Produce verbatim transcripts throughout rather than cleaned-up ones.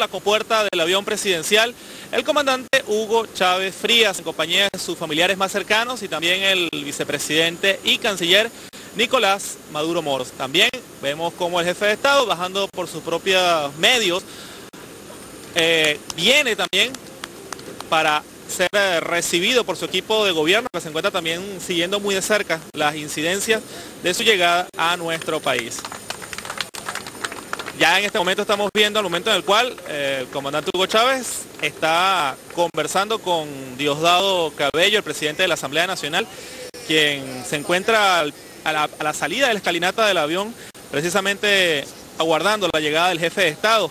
la compuerta del avión presidencial el comandante Hugo Chávez Frías, en compañía de sus familiares más cercanos y también el vicepresidente y canciller Nicolás Maduro Moros. También vemos como el jefe de Estado, bajando por sus propios medios, eh, viene también para ser recibido por su equipo de gobierno, que se encuentra también siguiendo muy de cerca las incidencias de su llegada a nuestro país. Ya en este momento estamos viendo el momento en el cual eh, el comandante Hugo Chávez está conversando con Diosdado Cabello, el presidente de la Asamblea Nacional, quien se encuentra al, a, la, a la salida de la escalinata del avión, precisamente aguardando la llegada del jefe de Estado,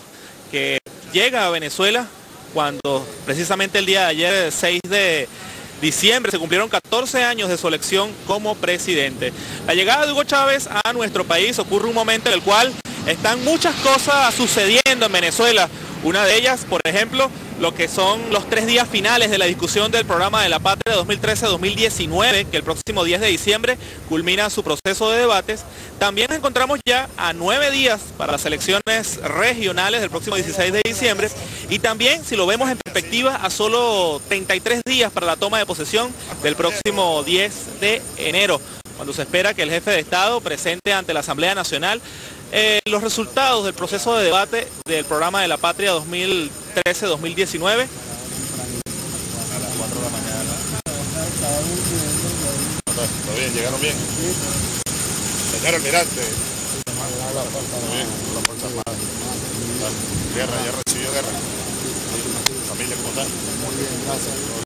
que llega a Venezuela cuando precisamente el día de ayer, seis de diciembre, se cumplieron catorce años de su elección como presidente. La llegada de Hugo Chávez a nuestro país ocurre un momento en el cual están muchas cosas sucediendo en Venezuela. Una de ellas, por ejemplo, lo que son los tres días finales de la discusión del programa de la Patria dos mil trece a dos mil diecinueve, que el próximo diez de diciembre culmina su proceso de debates. También nos encontramos ya a nueve días para las elecciones regionales del próximo dieciséis de diciembre. Y también, si lo vemos en perspectiva, a solo treinta y tres días para la toma de posesión del próximo diez de enero, cuando se espera que el jefe de Estado presente ante la Asamblea Nacional Eh, los resultados del proceso de debate del programa de la Patria dos mil trece a dos mil diecinueve. ¿Todo bien? ¿Llegaron bien? Señor almirante. ¿Guerra? ¿Ya recibió guerra? ¿Familia, cómo está? Muy bien, gracias.